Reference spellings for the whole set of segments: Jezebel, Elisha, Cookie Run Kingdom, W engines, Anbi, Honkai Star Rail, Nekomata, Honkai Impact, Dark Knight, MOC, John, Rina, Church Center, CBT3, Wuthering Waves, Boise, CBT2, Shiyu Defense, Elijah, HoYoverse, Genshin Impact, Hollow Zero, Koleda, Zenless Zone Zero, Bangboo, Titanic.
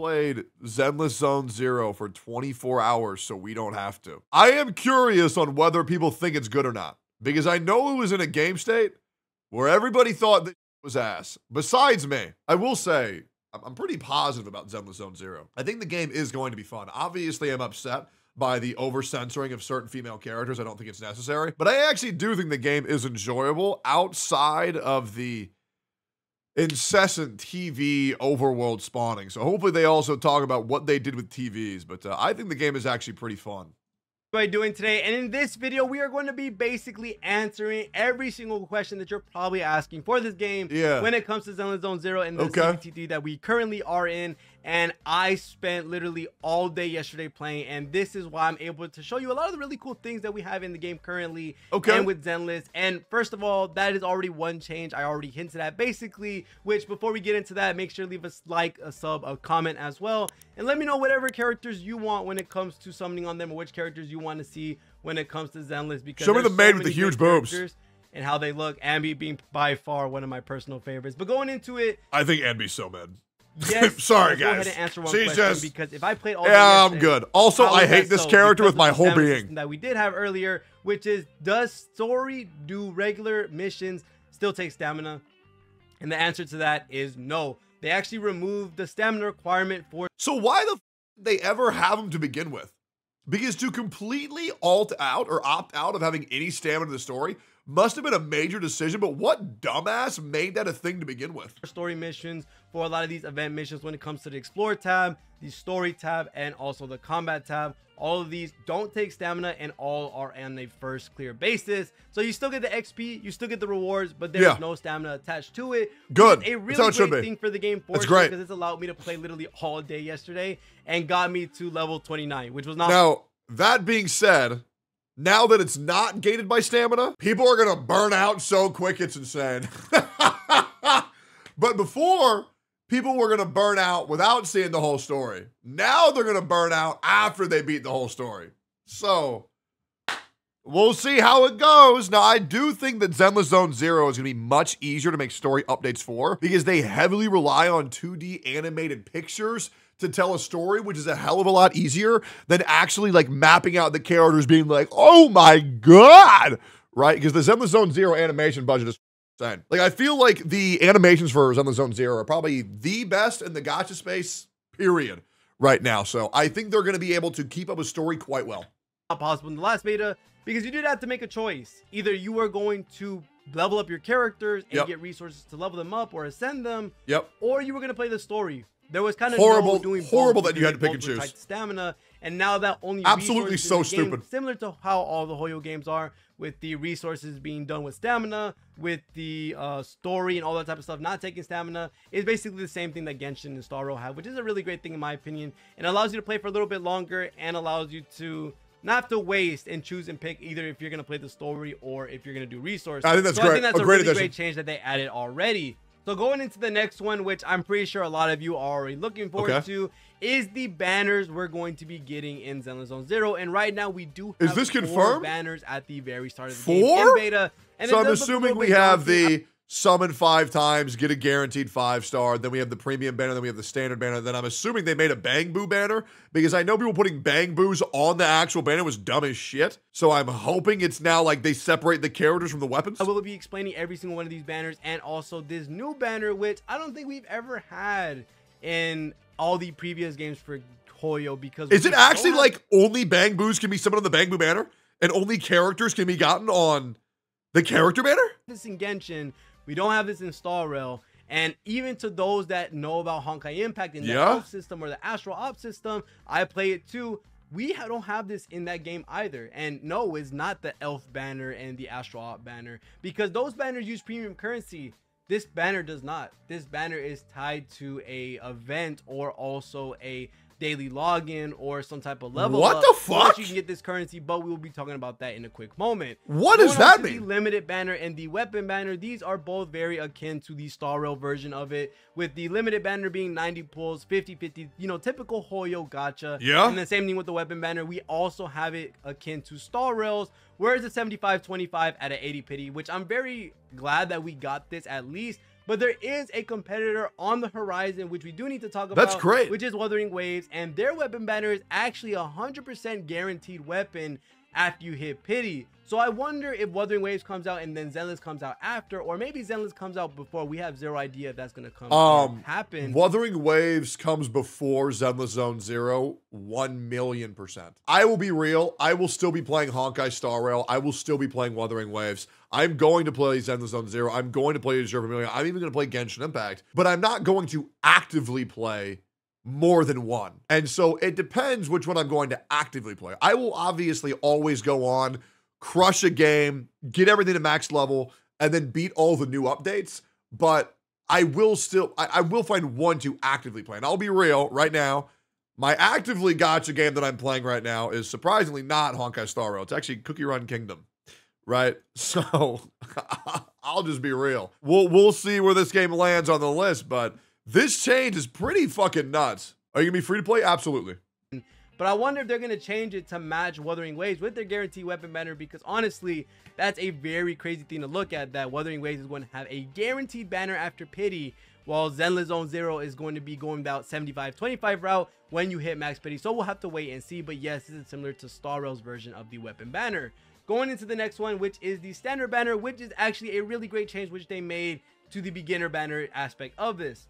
played Zenless Zone Zero for 24 hours, so we don't have to. I am curious on whether people think it's good or not, because I know it was in a game state where everybody thought that was ass. Besides me, I will say, I'm pretty positive about Zenless Zone Zero. I think the game is going to be fun. Obviously, I'm upset by the over-censoring of certain female characters. I don't think it's necessary, but I actually do think the game is enjoyable outside of the incessant TV overworld spawning. So hopefully they also talk about what they did with TVs, but I think the game is actually pretty fun. What are you doing today? And in this video, we are going to be basically answering every single question that you're probably asking for this game when it comes to Zenless Zone Zero and the CBT3 that we currently are in. And I spent literally all day yesterday playing, and this is why I'm able to show you a lot of the really cool things that we have in the game currently and with Zenless. And first of all, that is already one change I already hinted at basically, which before we get into that, make sure to leave us like, a sub, a comment as well, and let me know whatever characters you want when it comes to summoning on them, or which characters you want to see when it comes to Zenless, because show me the maid with the huge boobs and how they look. Anbi being by far one of my personal favorites. But going into it, I think Anbi's so mad. Yes, sorry guys. Go ahead and answer one question, because if I played all I'm good. Also, I hate this character with my whole being. That we did have earlier, which is, does story do regular missions still take stamina? And the answer to that is no. They actually removed the stamina requirement for. So why the f did they ever have them to begin with? Because to completely alt out or opt out of having any stamina in the story must have been a major decision, but what dumbass made that a thing to begin with? Story missions, for a lot of these event missions, when it comes to the explore tab, the story tab, and also the combat tab, all of these don't take stamina and all are on a first clear basis. So you still get the XP, you still get the rewards, but there's no stamina attached to it. Good. A really great thing for the game, for sure, because it's allowed me to play literally all day yesterday and got me to level 29, which was not. Now, that being said, now that it's not gated by stamina, people are gonna burn out so quick it's insane. But before, people were gonna burn out without seeing the whole story. Now they're gonna burn out after they beat the whole story. So we'll see how it goes. Now, I do think that Zenless Zone Zero is gonna be much easier to make story updates for, because they heavily rely on 2D animated pictures to tell a story, which is a hell of a lot easier than actually like mapping out the characters being like, oh my God, right? Because the Zenless Zone Zero animation budget is insane. Like, I feel like the animations for Zenless Zone Zero are probably the best in the gacha space, period, right now. So I think they're gonna be able to keep up a story quite well. Not possible in the last beta, because you did have to make a choice. Either you are going to level up your characters and get resources to level them up or ascend them, or you were gonna play the story. There was kind of horrible, horrible that you had to pick and choose stamina, and now that only absolutely so stupid. Similar to how all the Hoyo games are, with the resources being done with stamina, with the story and all that type of stuff not taking stamina, is basically the same thing that Genshin and Star Rail have, which is a really great thing in my opinion, and allows you to play for a little bit longer and allows you to not have to waste and choose and pick either if you're going to play the story or if you're going to do resources. I think that's great. I think that's a really great change that they added already. So going into the next one, which I'm pretty sure a lot of you are already looking forward to, is the banners we're going to be getting in Zenless Zone Zero. And right now we do have four banners at the very start of the game in beta. And so I'm assuming we have the summon 5 times, get a guaranteed 5-star. Then we have the premium banner. Then we have the standard banner. Then I'm assuming they made a Bangboo banner, because I know people putting Bangboos on the actual banner was dumb as shit. So I'm hoping it's now like they separate the characters from the weapons. I will be explaining every single one of these banners, and also this new banner, which I don't think we've ever had in all the previous games for Hoyo. Because is it actually like only Bangboos can be summoned on the Bangboo banner and only characters can be gotten on the character banner? This in Genshin. We don't have this in Star Rail, and even to those that know about Honkai Impact and the Op system or the Astral Op system, I play it too. We don't have this in that game either, and no, it's not the Elf banner and the Astral Op banner, because those banners use premium currency. This banner does not. This banner is tied to a event or also a daily login or some type of level up. What the fuck? You can get this currency, but we will be talking about that in a quick moment. What does that mean? The limited banner and the weapon banner, these are both very akin to the Star Rail version of it, with the limited banner being 90 pulls, 50-50, you know, typical Hoyo gacha. Yeah. And the same thing with the weapon banner. We also have it akin to Star Rail's, whereas the 75-25 at an 80 pity, which I'm very glad that we got this at least. But there is a competitor on the horizon, which we do need to talk about. That's great. Which is Wuthering Waves, and their weapon banner is actually 100% guaranteed weapon after you hit pity. So I wonder if Wuthering Waves comes out and then Zenless comes out after, or maybe Zenless comes out before. We have zero idea if that's going to come happen. Wuthering Waves comes before Zenless Zone Zero, 1,000,000%. I will be real. I will still be playing Honkai Star Rail. I will still be playing Wuthering Waves. I'm going to play Zenless Zone Zero. I'm going to play Azure Vermilion. I'm even going to play Genshin Impact, but I'm not going to actively play more than one. And so it depends which one I'm going to actively play. I will obviously always go on, crush a game, get everything to max level, and then beat all the new updates. But I will still, I will find one to actively play. And I'll be real right now, my actively gacha game that I'm playing right now is surprisingly not Honkai Star Rail. It's actually Cookie Run Kingdom, right? So I'll just be real. We'll see where this game lands on the list, but this change is pretty fucking nuts. Are you gonna be free to play? Absolutely. But I wonder if they're gonna change it to match Wuthering Waves with their guaranteed weapon banner, because honestly, that's a very crazy thing to look at, that Wuthering Waves is going to have a guaranteed banner after pity, while Zenless Zone Zero is going to be going about 75-25 route when you hit max pity. So we'll have to wait and see. But yes, this is similar to Star Rail's version of the weapon banner. Going into the next one, which is the standard banner, which is actually a really great change which they made to the beginner banner aspect of this.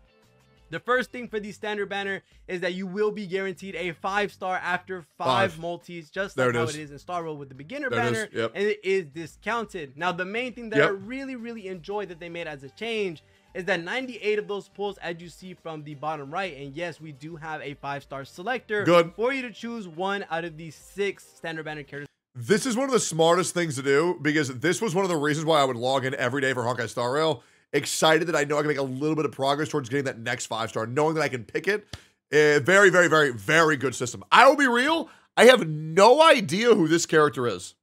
The first thing for the standard banner is that you will be guaranteed a 5-star after five multis, just like how it is in Star Rail with the beginner banner, and it is discounted. Now, the main thing that I really enjoyed that they made as a change is that 98 of those pulls, as you see from the bottom right, and yes, we do have a 5-star selector for you to choose one out of the 6 standard banner characters. This is one of the smartest things to do, because this was one of the reasons why I would log in every day for Honkai Star Rail, excited that I know I can make a little bit of progress towards getting that next 5-star, knowing that I can pick it. Very, very, very, very good system. I will be real. I have no idea who this character is.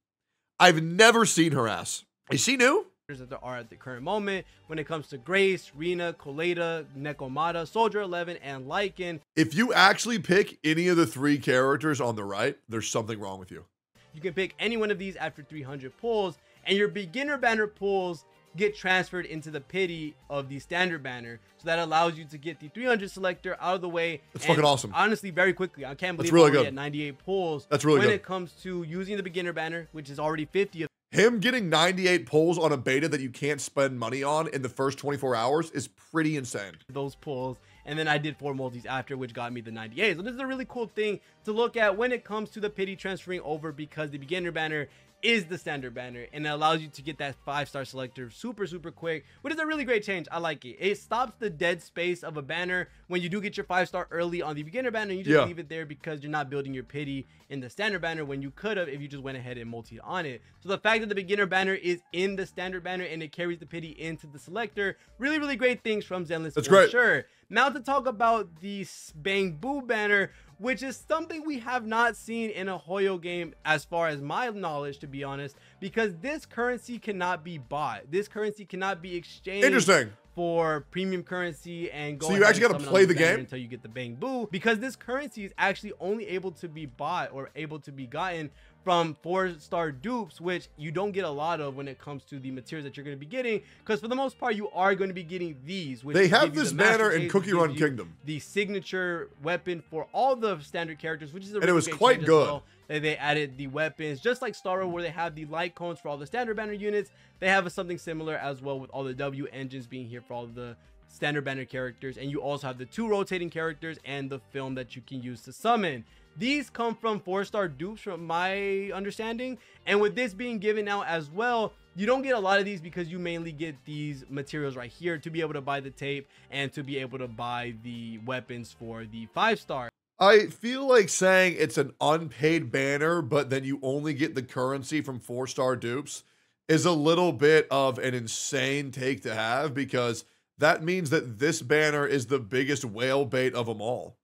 I've never seen her ass. Is she new? That there are at the current moment when it comes to Grace, Rina, Koleda, Nekomata, Soldier 11, and Lycan. If you actually pick any of the 3 characters on the right, there's something wrong with you. You can pick any one of these after 300 pulls, and your beginner banner pulls get transferred into the pity of the standard banner, so that allows you to get the 300 selector out of the way. That's fucking awesome, honestly, very quickly. I can't believe we're at 98 pulls. That's really good when it comes to using the beginner banner, which is already 50 of him. Getting 98 pulls on a beta that you can't spend money on in the first 24 hours is pretty insane, those pulls. And then I did 4 multis after, which got me the 98. So this is a really cool thing to look at when it comes to the pity transferring over, because the beginner banner is the standard banner, and it allows you to get that 5-star selector super quick, which is a really great change. I like it. It stops the dead space of a banner when you do get your 5-star early on the beginner banner, and you just leave it there, because you're not building your pity in the standard banner when you could have if you just went ahead and multi on it. So the fact that the beginner banner is in the standard banner and it carries the pity into the selector, really great things from Zenless. That's great. Sure. Now to talk about the Bangboo banner, which is something we have not seen in a Hoyo game as far as my knowledge, to be honest, because this currency cannot be bought. This currency cannot be exchanged for premium currency and go. So you actually got to play the game until you get the Bangboo, because this currency is actually only able to be bought or able to be gotten from 4-star dupes, which you don't get a lot of when it comes to the materials that you're going to be getting, because for the most part you are going to be getting these, which they have this banner in Cookie Run Kingdom, the signature weapon for all the standard characters, which is a really quite good they added the weapons, just like Star Rail, where they have the light cones for all the standard banner units. They have something similar as well with all the W engines being here for all the standard banner characters, and you also have the 2 rotating characters and the film that you can use to summon. These come from 4-star dupes, from my understanding. And with this being given out as well, you don't get a lot of these, because you mainly get these materials right here to be able to buy the tape and to be able to buy the weapons for the 5-star. I feel like saying it's an unpaid banner, but then you only get the currency from 4-star dupes is a little bit of an insane take to have, because that means that this banner is the biggest whale bait of them all.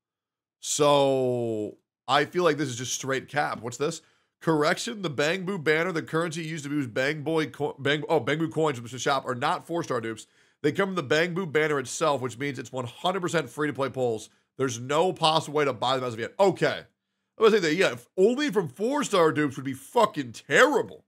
So I feel like this is just straight cap. What's this? Correction, the Bangboo banner, the currency used to be Bangboo coins from the shop are not 4-star dupes. They come from the Bangboo banner itself, which means it's 100% free-to-play pulls. There's no possible way to buy them as of yet. Okay. I was saying that, yeah, if only from 4-star dupes would be fucking terrible.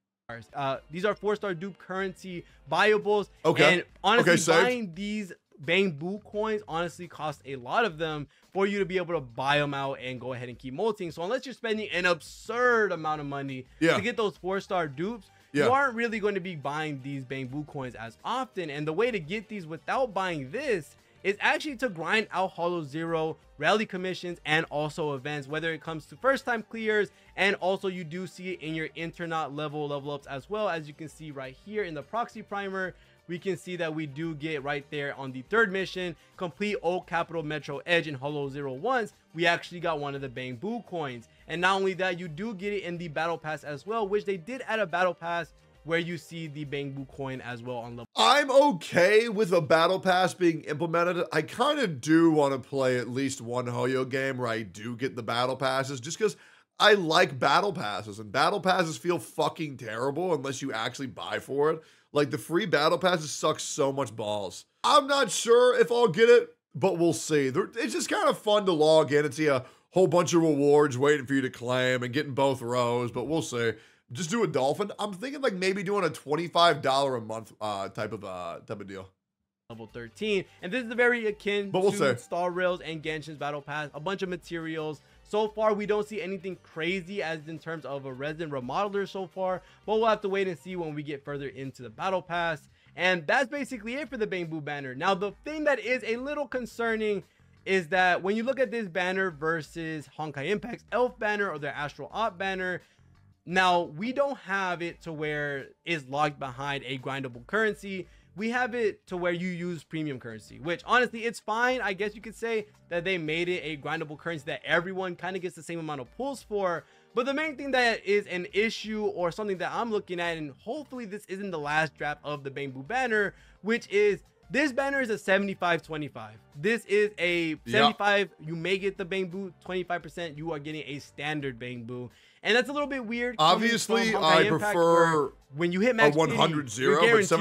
These are 4-star dupe currency buyables. Okay. And honestly, okay, buying these Bangboo coins honestly costs a lot of them for you to be able to buy them out and go ahead and keep molting. So unless you're spending an absurd amount of money to get those 4-star dupes, you aren't really going to be buying these Bangboo coins as often. And the way to get these without buying this is actually to grind out Hollow Zero rally commissions and also events, whether it comes to first time clears, and also you do see it in your Internaut level ups as well. As you can see right here in the proxy primer, we can see that we do get right there on the third mission, complete Old Capital Metro Edge in Hollow Zero once, we actually got one of the Bangboo coins. And not only that, you do get it in the battle pass as well, which they did add a battle pass where you see the Bangboo coin as well on level. I'm okay with a battle pass being implemented. I kind of do want to play at least one Hoyo game where I do get the battle passes, just because I like battle passes, and battle passes feel fucking terrible unless you actually buy for it. Like, the free battle passes suck so much balls. I'm not sure if I'll get it, but we'll see. It's just kind of fun to log in and see a whole bunch of rewards waiting for you to claim and get in both rows, but we'll see. Just do a dolphin. I'm thinking like maybe doing a $25 a month type of deal. Level 13, and this is very akin to Star Rail's and Genshin's battle pass. A bunch of materials. So far, we don't see anything crazy as in terms of a resident remodeler so far, but we'll have to wait and see when we get further into the battle pass. And that's basically it for the Bangboo banner. Now, the thing that is a little concerning is that when you look at this banner versus Honkai Impact's Elf banner or their Astral Op banner, now we don't have it to where it's locked behind a grindable currency. We have it to where you use premium currency, which honestly, it's fine. I guess you could say that they made it a grindable currency that everyone kind of gets the same amount of pulls for. But the main thing that is an issue or something that I'm looking at, and hopefully this isn't the last draft of the Bangboo banner, which is this banner is a 75-25. This is a 75, you may get the Bangboo, 25%, you are getting a standard Bangboo. And that's a little bit weird. Obviously, I prefer when you hit max a 100-0,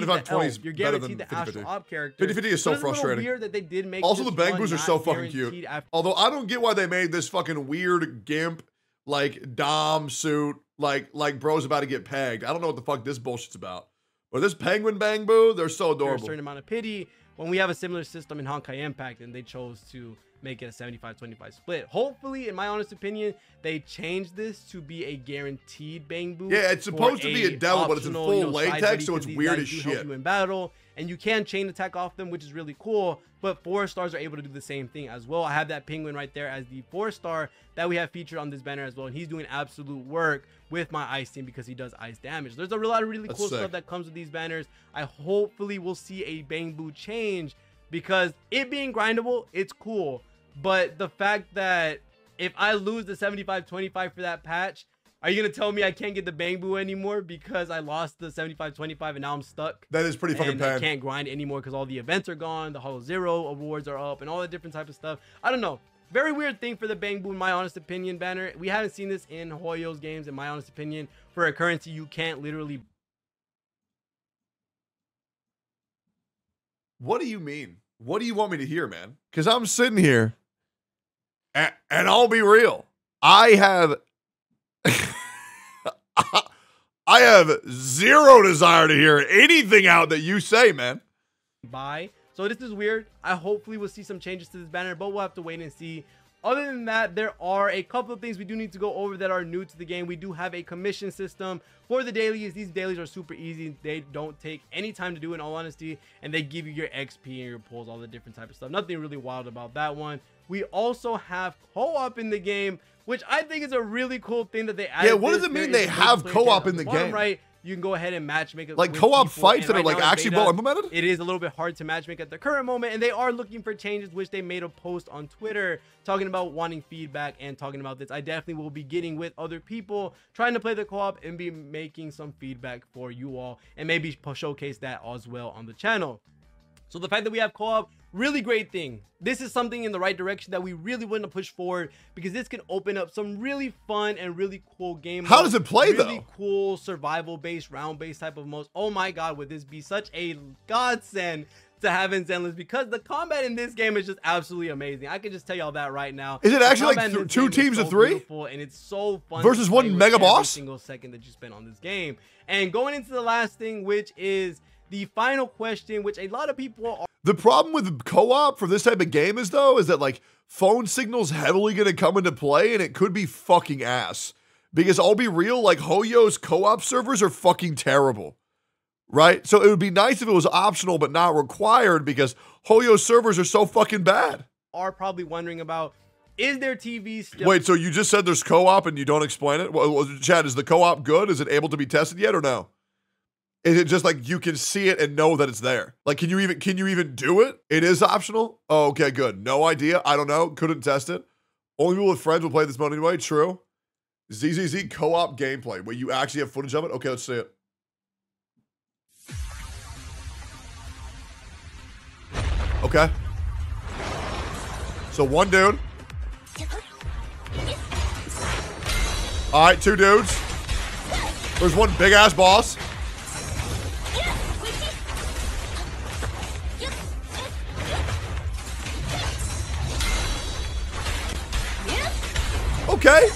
but 75-20 is better than 50-50. 50-50 is so frustrating. Weird that they did make also, the Bangboos are so fucking cute. Although I don't get why they made this fucking weird gimp, like dom suit, like bro's about to get pegged. I don't know what the fuck this bullshit's about. But this penguin Bangboo, they're so adorable. There's a certain amount of pity when we have a similar system in Honkai Impact, and they chose to make it a 75-25 split. Hopefully, in my honest opinion, they changed this to be a guaranteed Bangboo. Yeah, it's supposed to be a devil, but it's in full latex, so it's weird as shit. Help you in battle, and you can chain attack off them, which is really cool. But 4-stars are able to do the same thing as well. I have that penguin right there as the 4-star that we have featured on this banner as well, and he's doing absolute work with my ice team because he does ice damage. There's a lot of really cool stuff that comes with these banners. I hopefully will see a Bangboo change, because it being grindable, it's cool. But the fact that if I lose the 75-25 for that patch, are you going to tell me I can't get the Bangboo anymore because I lost the 75-25 and now I'm stuck? That is pretty fucking bad. I can't grind anymore because all the events are gone, the Hollow Zero awards are up, and all that different type of stuff. I don't know. Very weird thing for the Bangboo, in my honest opinion, banner. We haven't seen this in Hoyo's games, in my honest opinion, for a currency you can't literally... What do you mean? What do you want me to hear, man? Because I'm sitting here, and I'll be real. I have zero desire to hear anything out that you say, man. Bye. So this is weird. I hopefully will see some changes to this banner, but we'll have to wait and see. Other than that, there are a couple of things we do need to go over that are new to the game. We do have a commission system for the dailies. These dailies are super easy. They don't take any time to do, in all honesty, and they give you your XP and your pulls, all the different type of stuff. Nothing really wild about that one. We also have co-op in the game, which I think is a really cool thing that they added. Yeah, what does it mean they have co-op in the game? Right. You can go ahead and matchmake it. Like co-op fights that are like actually well implemented? It is a little bit hard to matchmake at the current moment, and they are looking for changes, which they made a post on Twitter talking about wanting feedback and talking about this. I definitely will be getting with other people, trying to play the co-op and be making some feedback for you all, and maybe showcase that as well on the channel. So the fact that we have co-op, really great thing. This is something in the right direction that we really want to push forward, because this can open up some really fun and really cool game. How does it play really though? Really cool survival-based, round-based type of modes. Oh my God, would this be such a godsend to have in Zenless because the combat in this game is just absolutely amazing. I can just tell y'all that right now. Is it actually like two teams of three? And it's so fun versus one mega boss. Every single second that you spend on this game. And going into the last thing, which is the final question, which a lot of people are. The problem with co-op for this type of game is though, is that like phone signal's heavily gonna come into play and it could be fucking ass. Because I'll be real, like HoYo's co-op servers are fucking terrible, right? So it would be nice if it was optional but not required because HoYo's servers are so fucking bad. Are probably wondering about, is there TV still? Wait, so you just said there's co-op and you don't explain it? Well, Chad, is the co-op good? Is it able to be tested yet or no? Is it just like you can see it and know that it's there? Like, can you even do it? It is optional? Oh, okay, good. No idea. I don't know. Couldn't test it. Only people with friends will play this mode anyway. True. ZZZ co-op gameplay. Where you actually have footage of it? Okay, let's see it. Okay. So one dude. All right, two dudes. There's one big ass boss. Okay.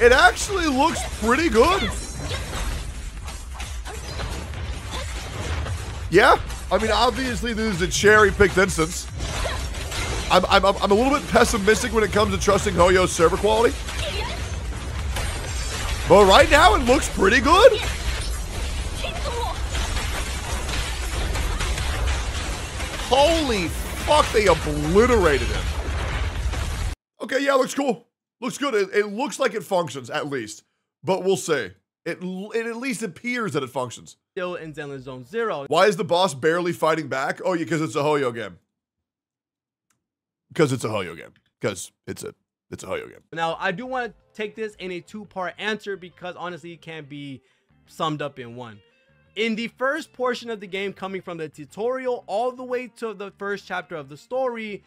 It actually looks pretty good. Yeah, I mean, obviously this is a cherry-picked instance. I'm a little bit pessimistic when it comes to trusting HoYo's server quality. But right now, it looks pretty good. Holy fuck, they obliterated him. Okay, yeah, looks cool. Looks good. It looks like it functions, at least. But we'll see. It at least appears that it functions. Still in Zenless Zone Zero. Why is the boss barely fighting back? Oh, yeah, because it's a HoYo game. Because it's a HoYo game. Because it's a HoYo game. Now, I do want to take this in a two-part answer because, honestly, it can't be summed up in one. In the first portion of the game, coming from the tutorial all the way to the first chapter of the story,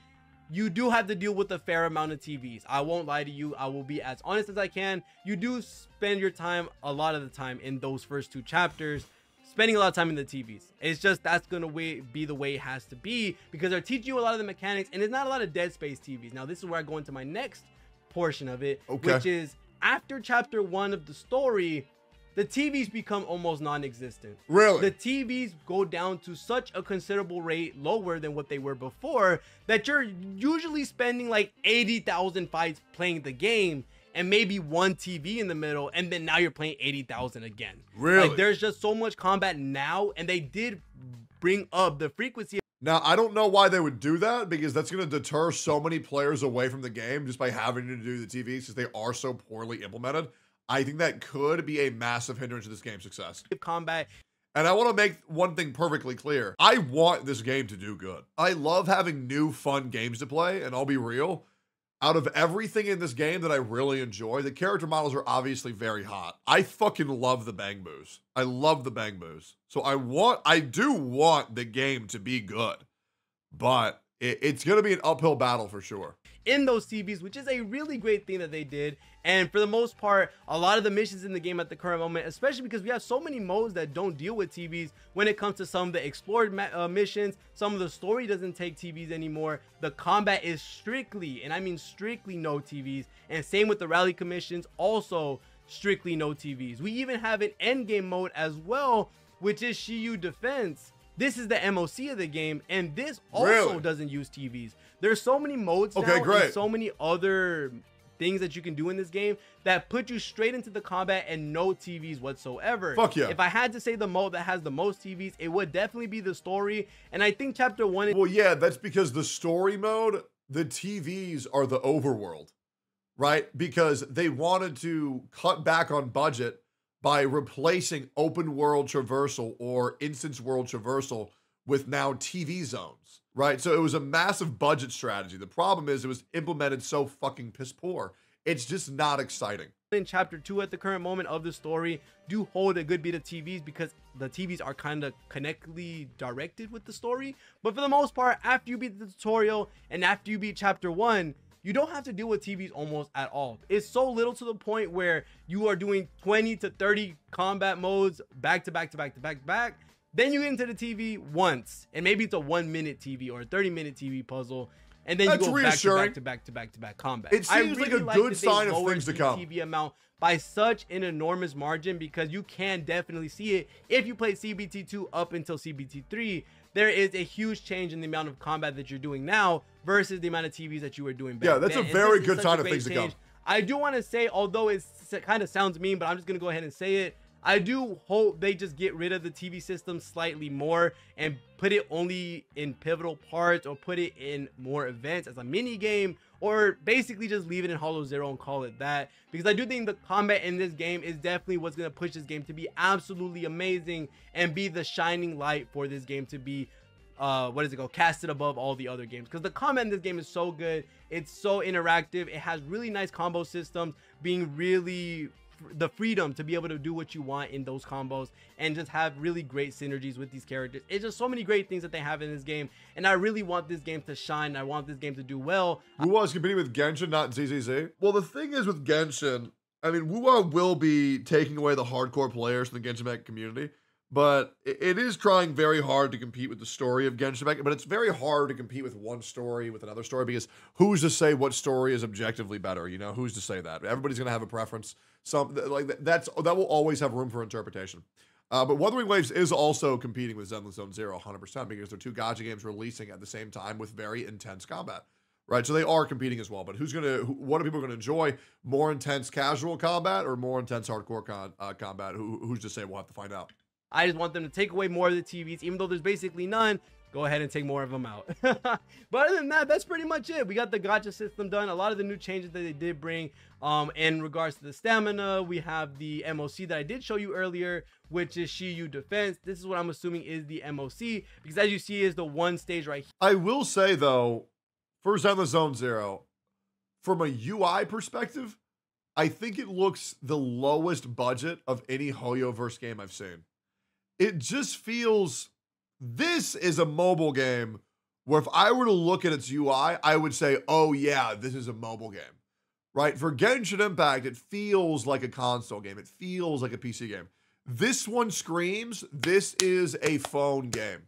you do have to deal with a fair amount of TVs. I won't lie to you. I will be as honest as I can. You do spend your time, a lot of the time in those first two chapters, spending a lot of time in the TVs. It's just that's going to be the way it has to be because they're teaching you a lot of the mechanics and it's not a lot of dead space TVs. Now, this is where I go into my next portion of it, okay, which is after chapter one of the story, the TVs become almost non-existent. Really? The TVs go down to such a considerable rate lower than what they were before that you're usually spending like 80,000 fights playing the game and maybe one TV in the middle, and then now you're playing 80,000 again. Really? Like, there's just so much combat now, and they did bring up the frequency. Now, I don't know why they would do that because that's going to deter so many players away from the game just by having to do the TVs because they are so poorly implemented. I think that could be a massive hindrance to this game's success. Combat. And I want to make one thing perfectly clear. I want this game to do good. I love having new fun games to play, and I'll be real. Out of everything in this game that I really enjoy, the character models are obviously very hot. I fucking love the Bangboos. I love the Bangboos. So I do want the game to be good, but it's going to be an uphill battle for sure. In those TVs, which is a really great thing that they did. And for the most part, a lot of the missions in the game at the current moment, especially because we have so many modes that don't deal with TVs when it comes to some of the explored missions, some of the story doesn't take TVs anymore. The combat is strictly, and I mean strictly, no TVs. And same with the rally commissions, also strictly no TVs. We even have an end game mode as well, which is Shiyu Defense. This is the MOC of the game, and this also doesn't use TVs. There's so many modes now and so many other things that you can do in this game that put you straight into the combat and no TVs whatsoever. Fuck yeah. If I had to say the mode that has the most TVs, it would definitely be the story. And I think chapter one... Well, yeah, that's because the story mode, the TVs are the overworld, right? Because they wanted to cut back on budget by replacing open world traversal or instance world traversal with now TV zones, right? So it was a massive budget strategy. The problem is it was implemented so fucking piss poor. It's just not exciting. In chapter two at the current moment of the story, do hold a good bit of TVs because the TVs are kind of connectly directed with the story. But for the most part, after you beat the tutorial and after you beat chapter one, you don't have to deal with TVs almost at all. It's so little to the point where you are doing 20 to 30 combat modes back to back to back to back to back. Then you get into the TV once, and maybe it's a 1 minute TV or a 30-minute TV puzzle. And then you go back to back to back to back to back combat. It seems like a good sign of things to come. TV amount by such an enormous margin, because you can definitely see it. If you play CBT2 up until CBT3, there is a huge change in the amount of combat that you're doing now versus the amount of TVs that you were doing back then. Yeah, that's a very good sign of things to come. I do want to say, although it kind of sounds mean, but I'm just going to go ahead and say it. I do hope they just get rid of the TV system slightly more and put it only in pivotal parts, or put it in more events as a mini game, or basically just leave it in Hollow Zero and call it that. Because I do think the combat in this game is definitely what's going to push this game to be absolutely amazing and be the shining light for this game to be, casted above all the other games. Because the combat in this game is so good. It's so interactive. It has really nice combo systems, being really the freedom to be able to do what you want in those combos, and just have really great synergies with these characters. It's just so many great things that they have in this game, and I really want this game to shine. I want this game to do well. Wuwa is competing with Genshin, not ZZZ. Well, the thing is with Genshin, I mean, Wuwa will be taking away the hardcore players from the Genshin Impact community, but it is trying very hard to compete with the story of Genshin Impact. But it's very hard to compete with one story with another story, because who's to say what story is objectively better? You know, who's to say that? Everybody's gonna have a preference. That will always have room for interpretation. But Wuthering Waves is also competing with Zenless Zone Zero 100%, because they're two gacha games releasing at the same time with very intense combat, right? So they are competing as well. But what are people going to enjoy? More intense casual combat or more intense hardcore combat? Who's to say? We'll have to find out. I just want them to take away more of the TVs, even though there's basically none. Go ahead and take more of them out. But other than that, that's pretty much it. We got the gacha system done, a lot of the new changes that they did bring in regards to the stamina. We have the MOC that I did show you earlier, which is Shiyu Defense. This is what I'm assuming is the MOC, because as you see is the one stage right here. I will say though, for Zenless Zone Zero, from a UI perspective, I think it looks the lowest budget of any HoYoverse game I've seen. It just feels, this is a mobile game where if I were to look at its UI, I would say, oh yeah, this is a mobile game, right? For Genshin Impact, it feels like a console game. It feels like a PC game. This one screams, this is a phone game.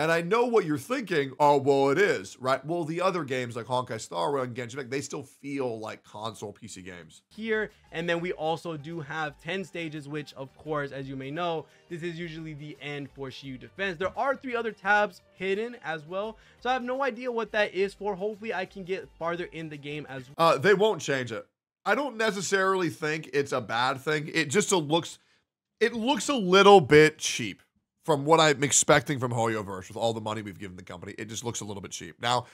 And I know what you're thinking, oh, well, it is, right? Well, the other games like Honkai Star Rail and Genshin Impact, they still feel like console PC games. Here, and then we also do have 10 stages, which, of course, as you may know, this is usually the end for Shiyu Defense. There are 3 other tabs hidden as well, so I have no idea what that is for. Hopefully, I can get farther in the game as well. They won't change it. I don't necessarily think it's a bad thing. It just looks a little bit cheap. From what I'm expecting from HoYoverse, with all the money we've given the company, it just looks a little bit cheap. Now,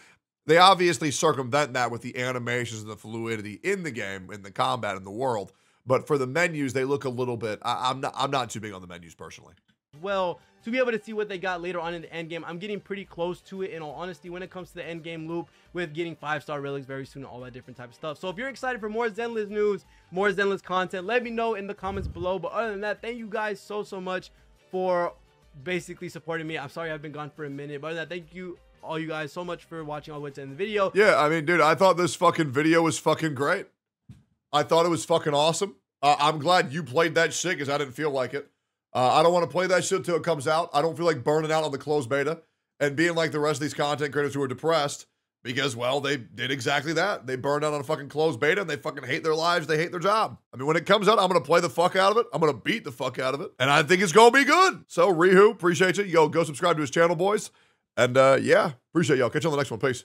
they obviously circumvent that with the animations and the fluidity in the game, in the combat, in the world. But for the menus, they look a little bit. I'm not too big on the menus personally. Well, to be able to see what they got later on in the end game, I'm getting pretty close to it in all honesty when it comes to the end game loop, with getting 5-star relics very soon and all that different type of stuff. So if you're excited for more Zenless news, more Zenless content, let me know in the comments below. But other than that, thank you guys so much for basically supporting me. I'm sorry I've been gone for a minute, but that, thank you all you guys so much for watching all the way to the end of the video. Yeah, I mean, dude, I thought this fucking video was fucking great. I thought it was fucking awesome. I'm glad you played that shit, because I didn't feel like it. I don't want to play that shit till it comes out. I don't feel like burning out on the closed beta and being like the rest of these content creators who are depressed because, well, they did exactly that. They burned out on a fucking closed beta and they fucking hate their lives. They hate their job. I mean, when it comes out, I'm going to play the fuck out of it. I'm going to beat the fuck out of it. And I think it's going to be good. So, Rihu, appreciate you. Yo, go subscribe to his channel, boys. And yeah, appreciate y'all. Catch you on the next one. Peace.